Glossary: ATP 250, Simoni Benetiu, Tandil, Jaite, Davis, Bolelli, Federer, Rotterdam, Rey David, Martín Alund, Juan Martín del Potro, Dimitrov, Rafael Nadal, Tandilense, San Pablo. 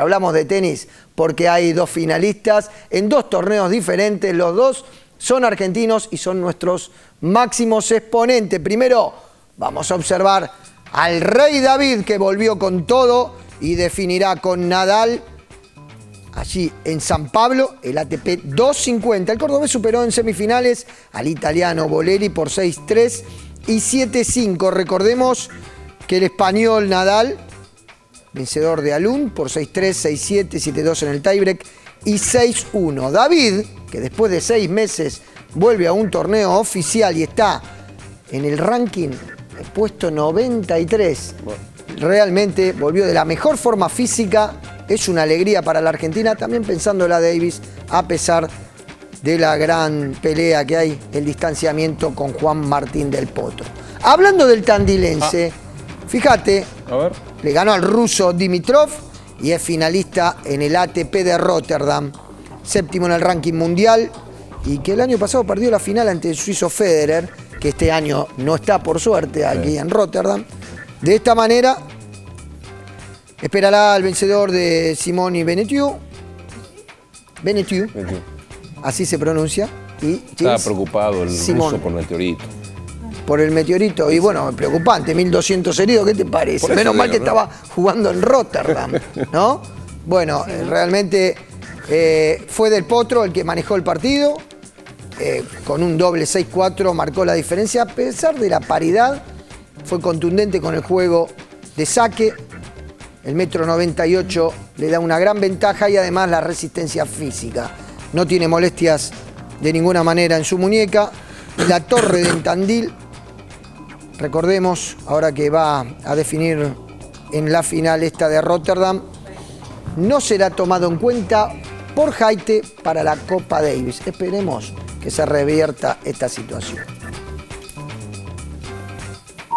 Hablamos de tenis porque hay dos finalistas en dos torneos diferentes. Los dos son argentinos y son nuestros máximos exponentes. Primero vamos a observar al Rey David, que volvió con todo y definirá con Nadal allí en San Pablo el ATP 250. El cordobés superó en semifinales al italiano Bolelli por 6-3 y 7-5. Recordemos que el español Nadal, vencedor de Alun por 6-3, 6-7, 7-2 en el tiebreak y 6-1. David, que después de 6 meses vuelve a un torneo oficial y está en el ranking puesto 93. Realmente volvió de la mejor forma física. Es una alegría para la Argentina, también pensando en la Davis, a pesar de la gran pelea que hay, el distanciamiento con Juan Martín del Potro. Hablando del Tandilense, fíjate, a ver. Le ganó al ruso Dimitrov y es finalista en el ATP de Rotterdam, séptimo en el ranking mundial, y que el año pasado perdió la final ante el suizo Federer, que este año no está, por suerte, aquí en Rotterdam. De esta manera, esperará al vencedor de Simoni Benetiu. Benetiu, así se pronuncia. Y estaba preocupado el ruso por meteorito. Por el meteorito, y bueno, preocupante, 1200 heridos, ¿qué te parece? Menos mal que estaba jugando en Rotterdam, ¿no? Bueno, realmente fue del Potro el que manejó el partido, con un doble 6-4 marcó la diferencia. A pesar de la paridad, fue contundente con el juego de saque, el 1,98 m le da una gran ventaja y además la resistencia física. No tiene molestias de ninguna manera en su muñeca. La torre de Tandil, recordemos, ahora que va a definir en la final esta de Rotterdam, no será tomado en cuenta por Jaite para la Copa Davis. Esperemos que se revierta esta situación.